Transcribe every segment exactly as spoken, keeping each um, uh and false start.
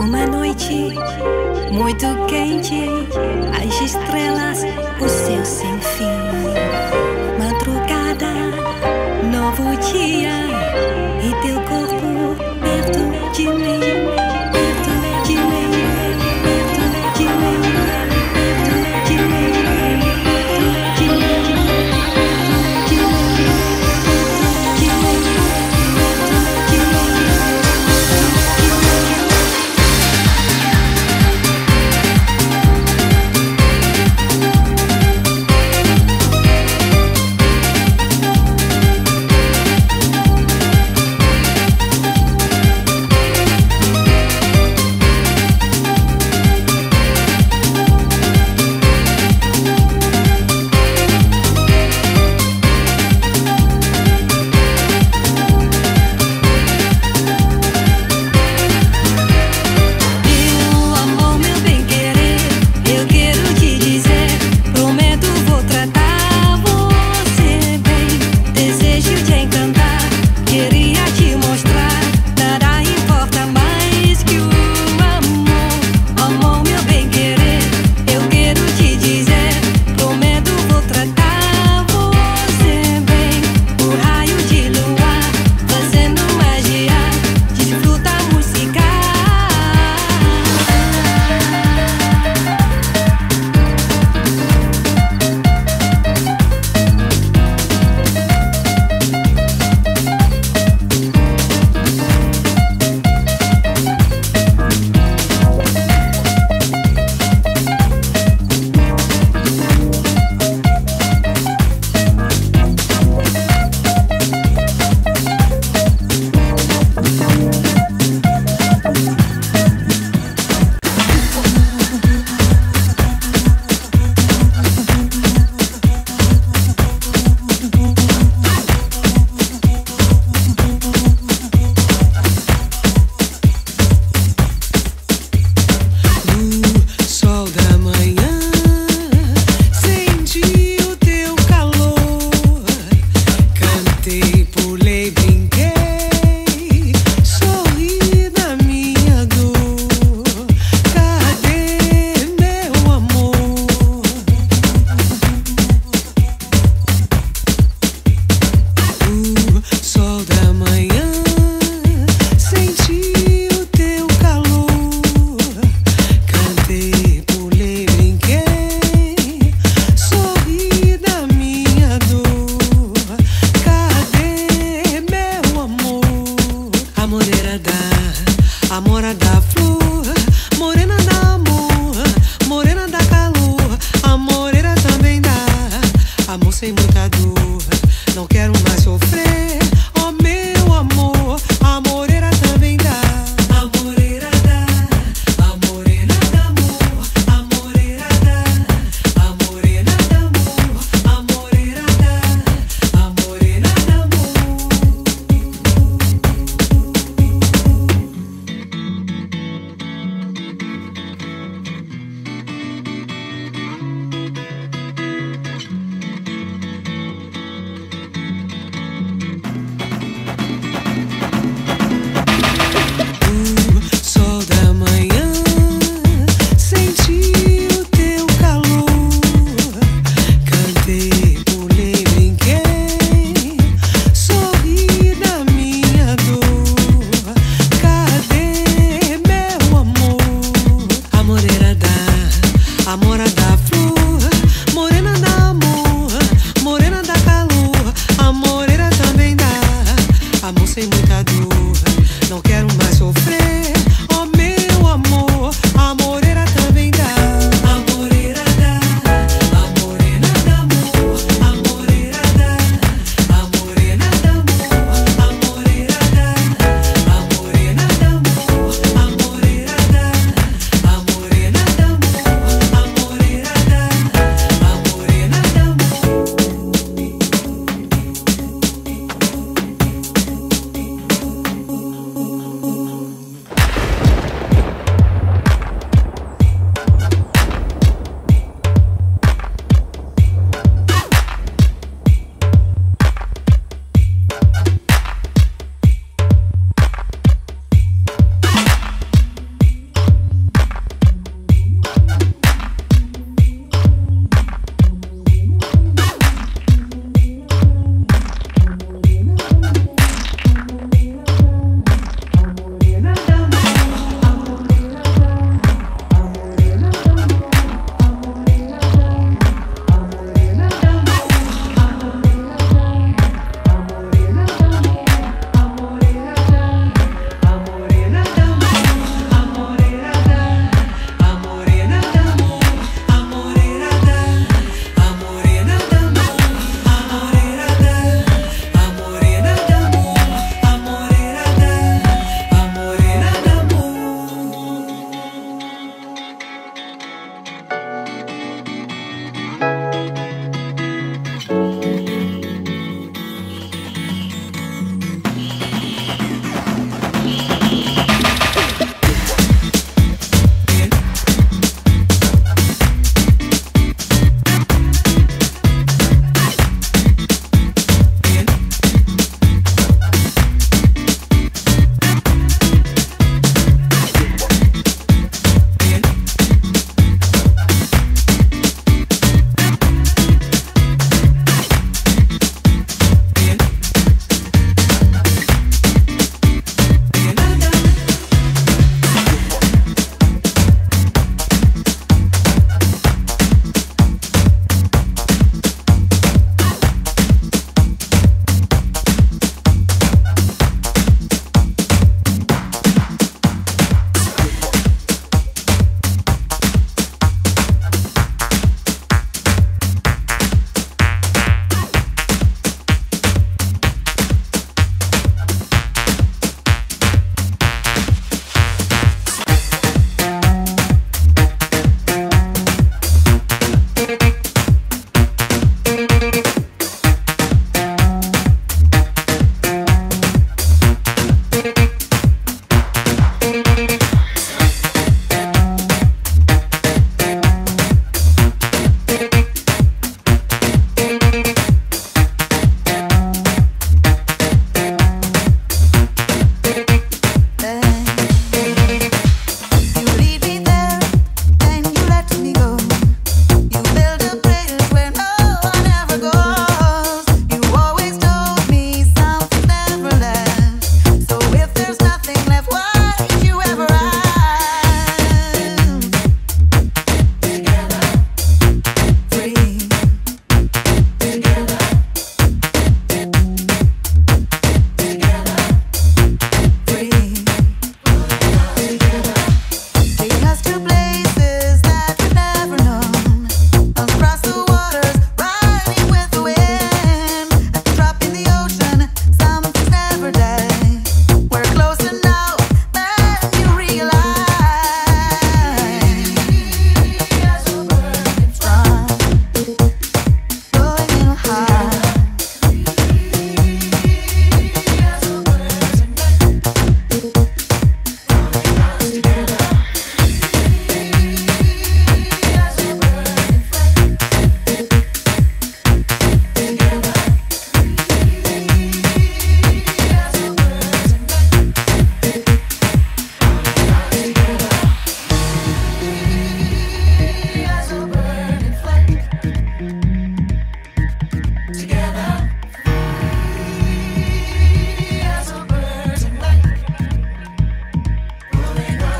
Uma noite muito quente, as estrelas, o céu sem fim. Madrugada, novo dia, e teu corpo perto de mim, perto de mim, perto de mim, perto de mim, perto de mim, perto de mim, perto de mim, perto de mim.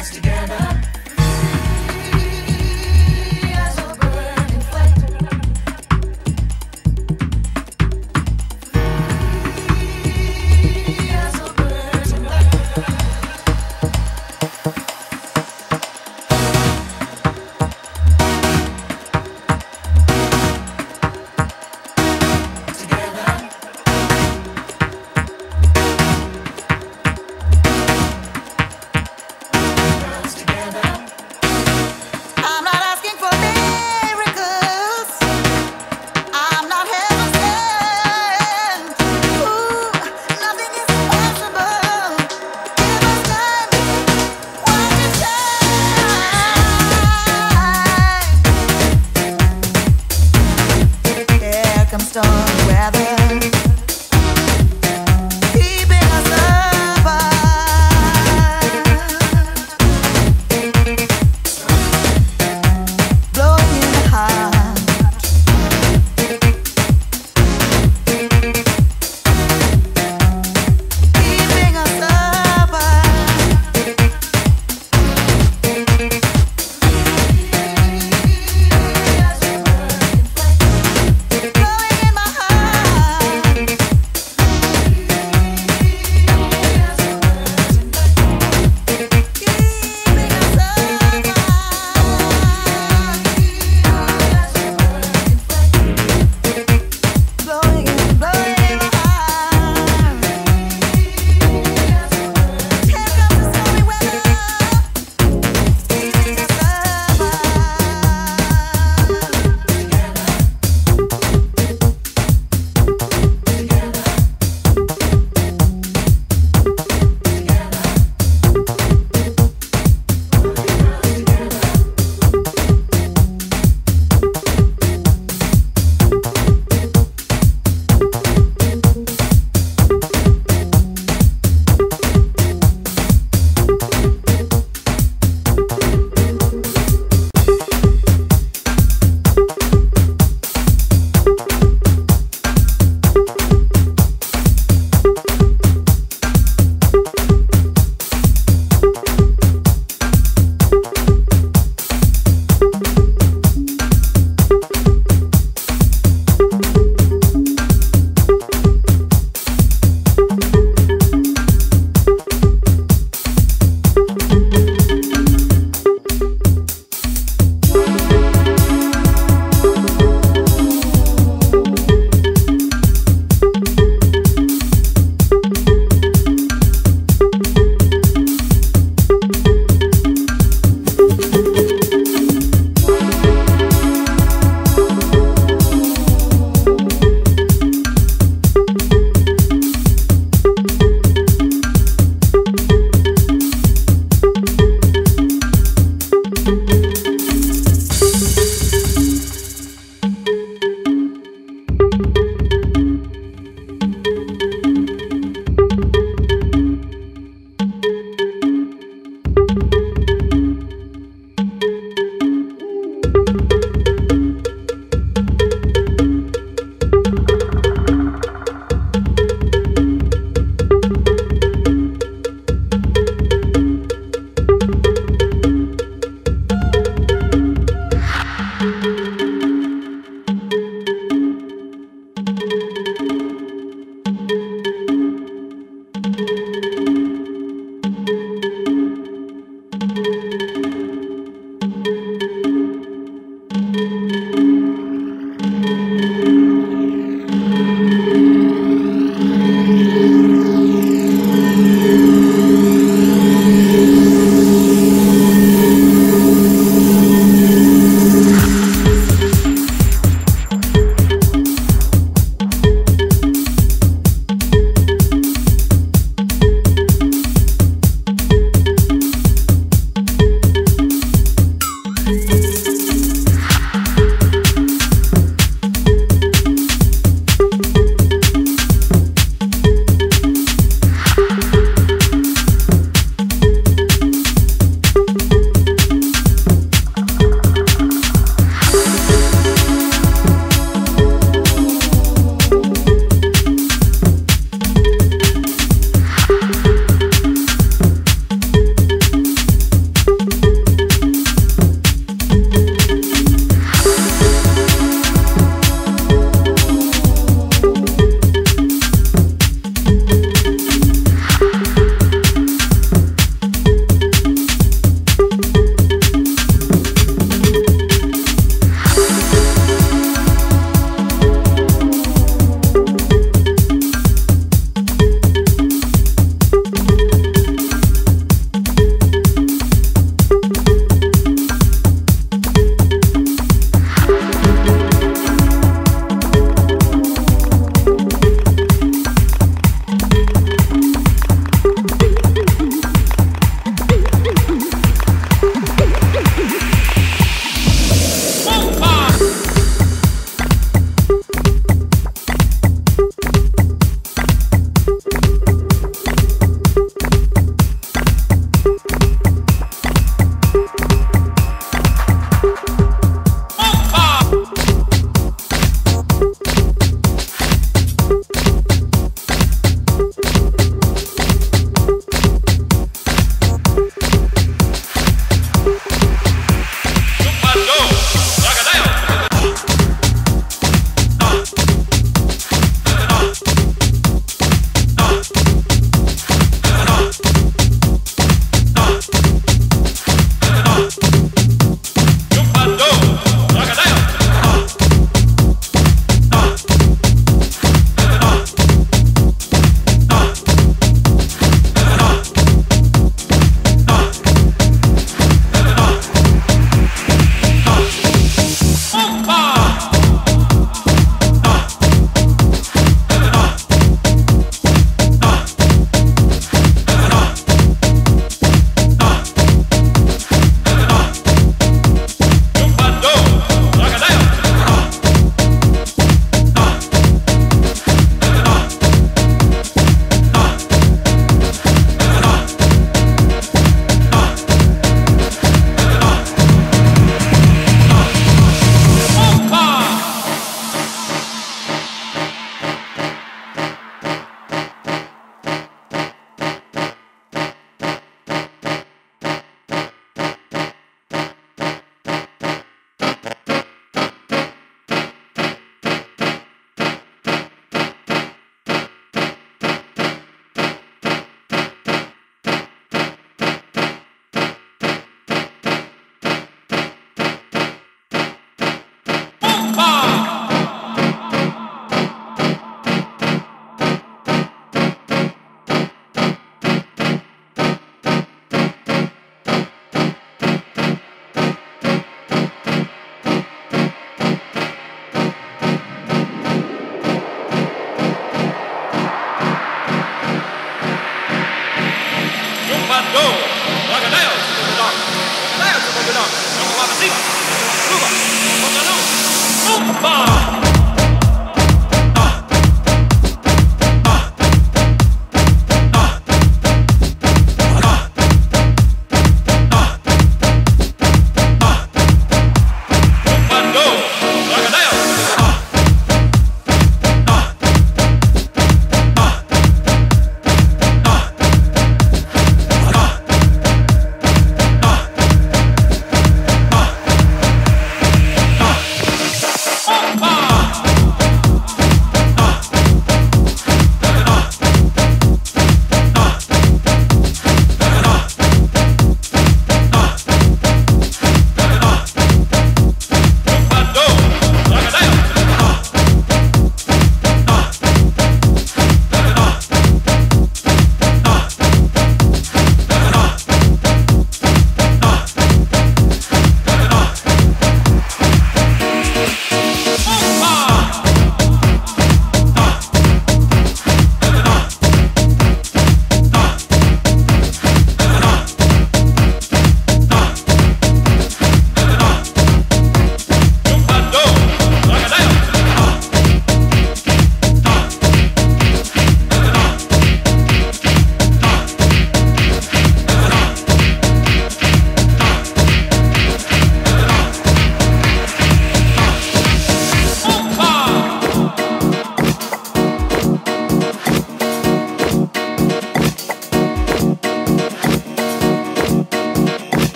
us together.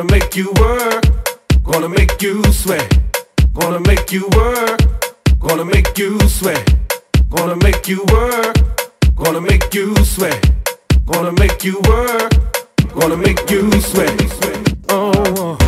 Gonna make you work, gonna make you sweat, gonna make you work, gonna make you sweat, gonna make you work, gonna make you sweat, gonna make you work, gonna make you sweat. Oh.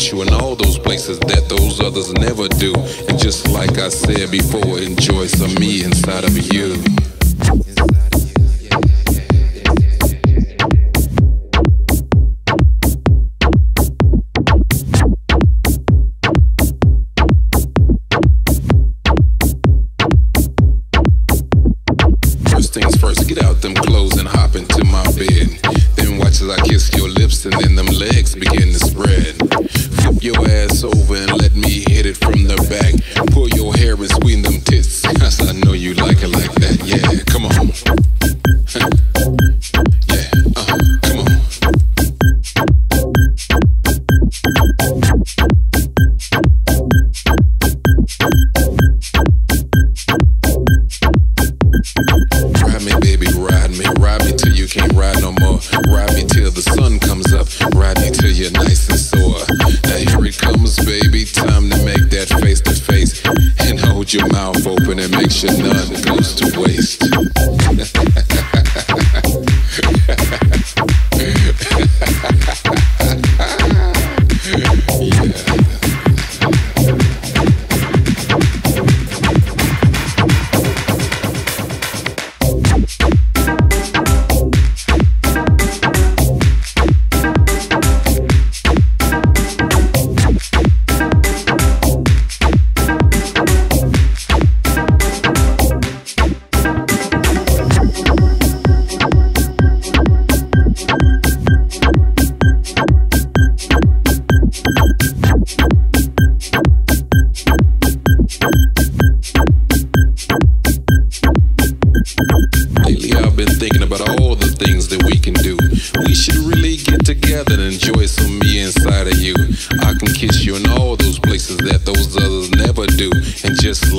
place you in all those places that those others never do. And just like I said before, enjoy some me inside of you. And then them legs begin to spread. Flip your ass over and let me hit it from the back. Pull your hair and squeeze them tits, 'cause I know you like it like that. Yeah, come on. Yeah, uh-huh, come on. Ride me, baby, ride me. Ride me till you can't ride no more. Ride me till the sun comes up, riding till you're nice and sore. Now here it comes, baby, time to make that face to face, and hold your mouth open and make sure none goes to waste.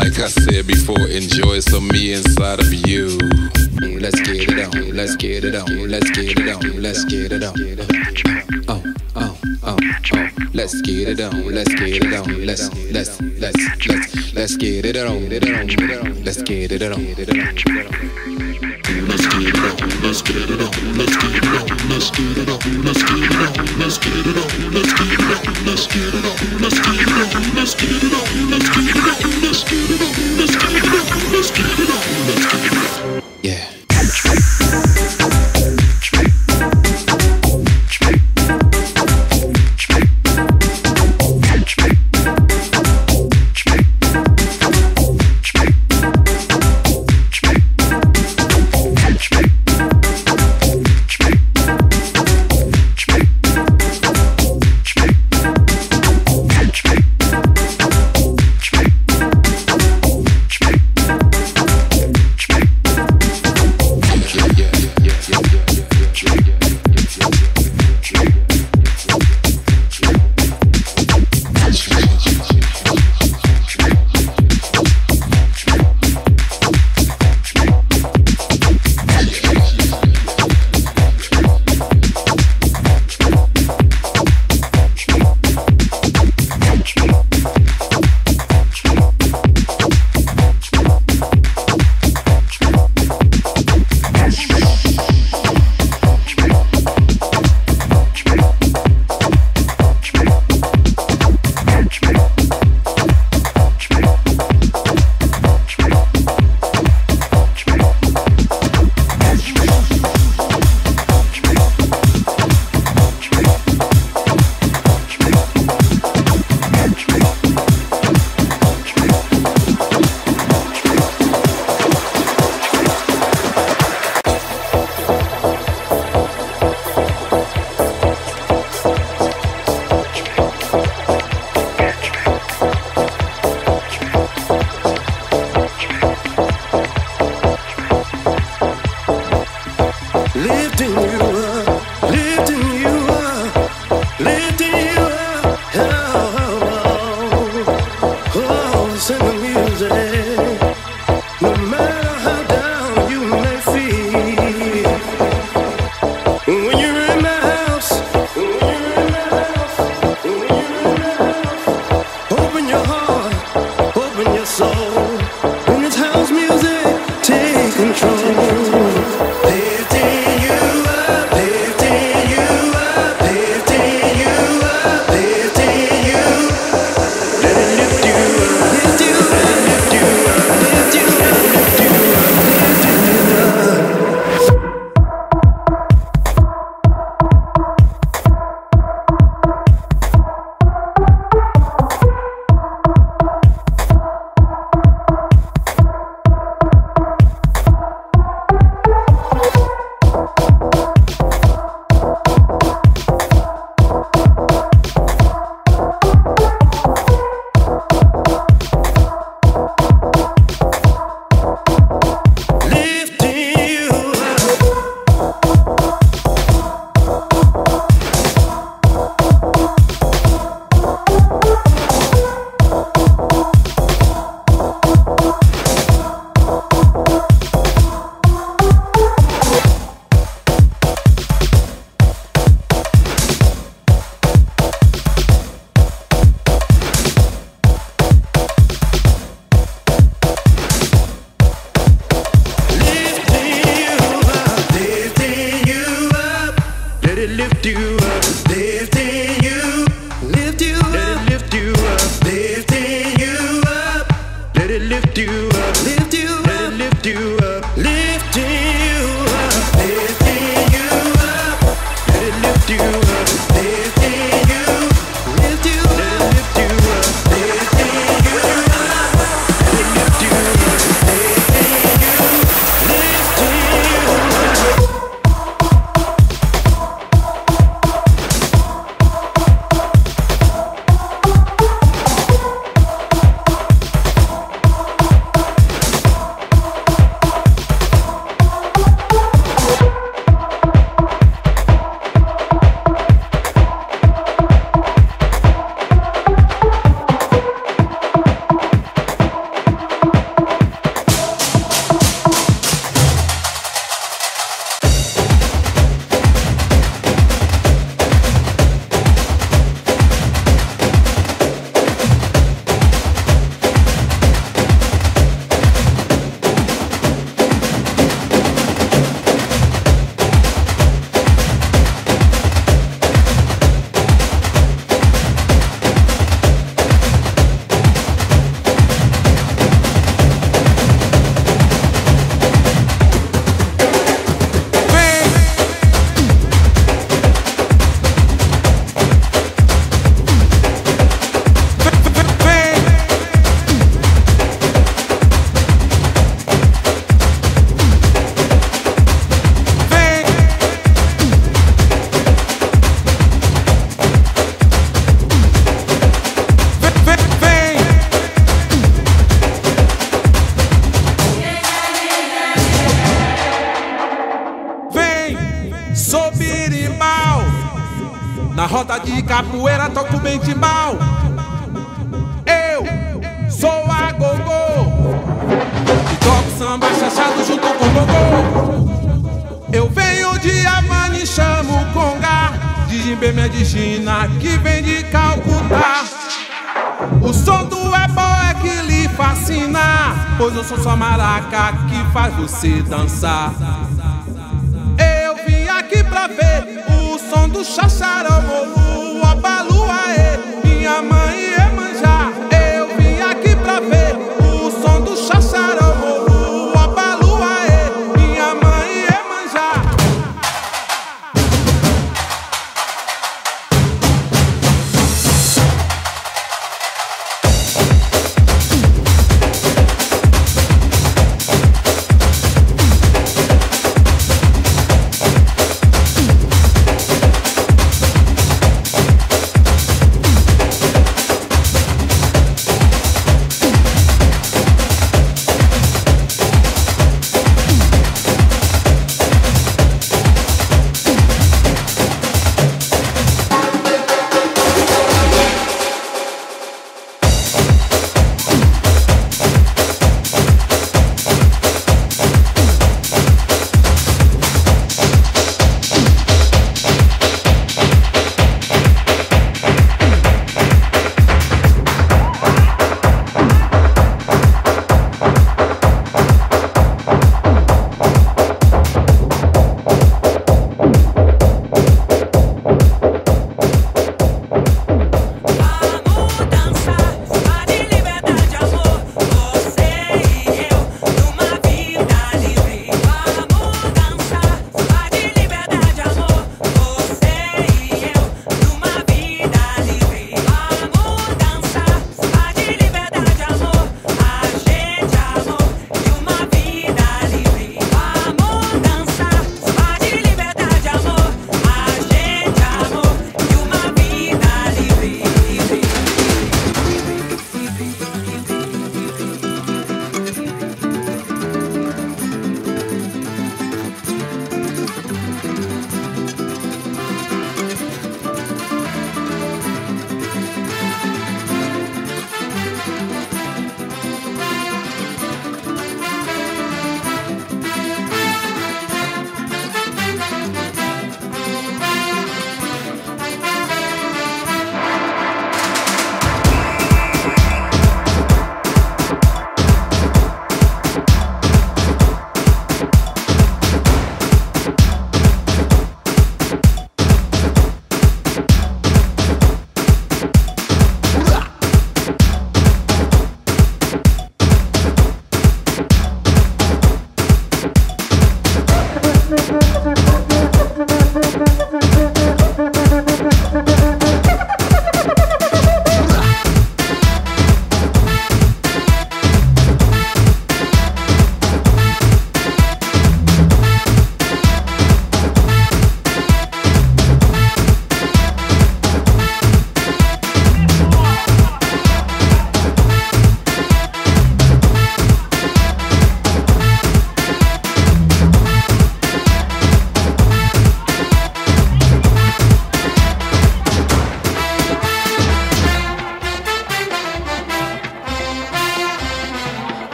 Like I said before, enjoy some me inside of you. Let's get it on, let's get it on, let's get it on, let's get it on. Oh, oh, oh, oh. Let's get it on, let's get it on, let's, let's, let's, let's, let's get it on, let's get it on. Let's get it on, let's get it on, let's get it on, let's get it on, let's get it on, let's get it on, let's get it on, let's get it on, let's get it on, let's get it on, let's get it on. Let's get it on, let's get it on, let's get it on, let's get it on. Yeah. Você dançar. Eu vim aqui pra ver o som do xaxarão, o obalu, aê, minha mãe é manjar. Eu vim aqui pra ver o som do xaxarão, o obalu, aê, minha mãe é manjar.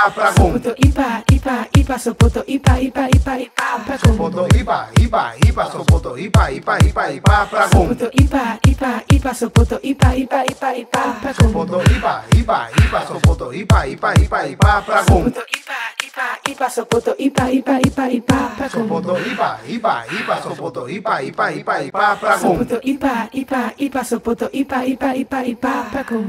ipa pra gum. Sopoto ipa ipa ipa sopoto ipa ipa ipa ipa pra gum. Sopoto ipa ipa ipa sopoto ipa ipa ipa ipa pra gum. Sopoto ipa ipa ipa sopoto ipa ipa ipa ipa pra gum. Sopoto ipa ipa ipa sopoto ipa ipa ipa ipa pra gum. Sopoto ipa ipa ipa sopoto ipa ipa ipa ipa pra gum. Sopoto ipa ipa ipa sopoto ipa ipa ipa ipa pra gum. Sopoto ipa ipa ipa sopoto ipa ipa ipa ipa pra gum.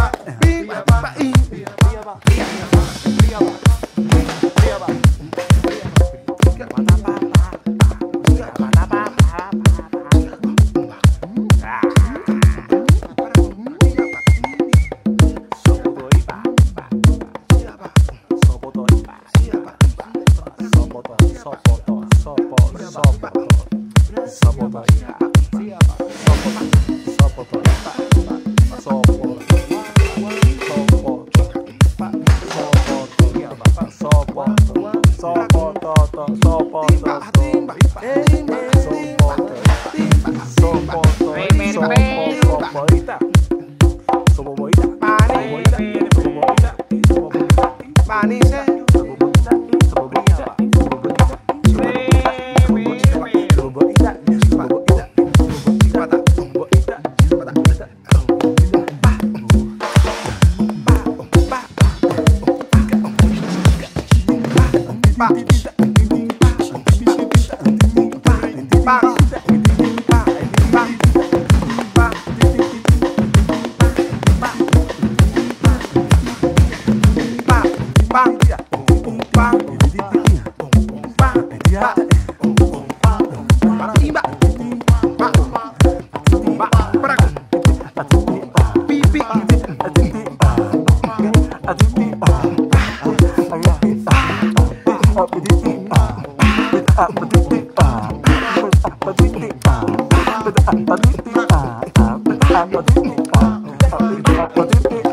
I'm